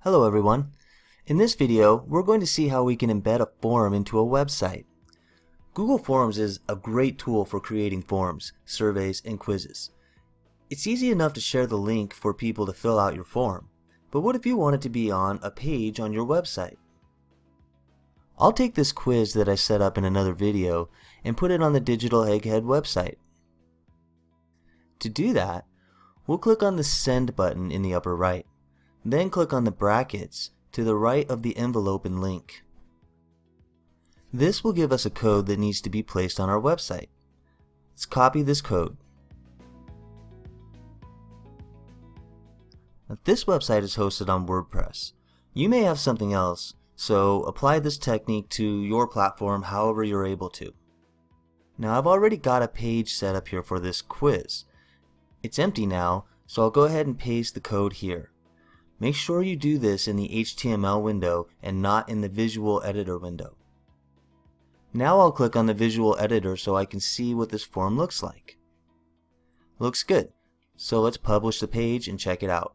Hello everyone. In this video, we're going to see how we can embed a form into a website. Google Forms is a great tool for creating forms, surveys, and quizzes. It's easy enough to share the link for people to fill out your form, but what if you want it to be on a page on your website? I'll take this quiz that I set up in another video and put it on the Digital Egghead website. To do that, we'll click on the Send button in the upper right. Then click on the brackets to the right of the envelope and link. This will give us a code that needs to be placed on our website. Let's copy this code. Now, this website is hosted on WordPress. You may have something else, so apply this technique to your platform however you're able to. Now I've already got a page set up here for this quiz. It's empty now, so I'll go ahead and paste the code here. Make sure you do this in the HTML window and not in the Visual Editor window. Now I'll click on the Visual Editor so I can see what this form looks like. Looks good. So let's publish the page and check it out.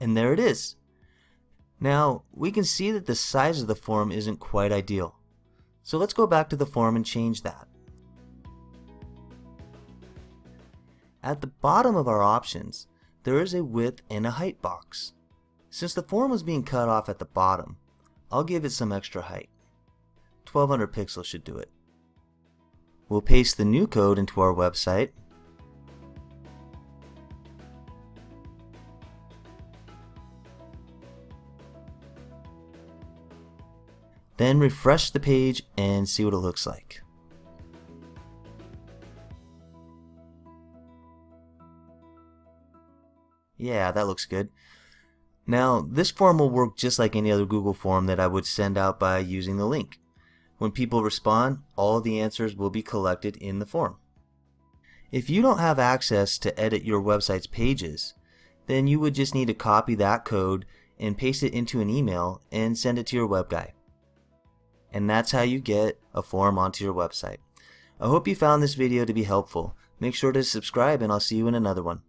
And there it is. Now we can see that the size of the form isn't quite ideal. So let's go back to the form and change that. At the bottom of our options, there is a width and a height box. Since the form was being cut off at the bottom, I'll give it some extra height. 1200 pixels should do it. We'll paste the new code into our website. Then refresh the page and see what it looks like. Yeah, that looks good. Now, this form will work just like any other Google form that I would send out by using the link. When people respond, all the answers will be collected in the form. If you don't have access to edit your website's pages, then you would just need to copy that code and paste it into an email and send it to your web guy. And that's how you get a form onto your website. I hope you found this video to be helpful. Make sure to subscribe and I'll see you in another one.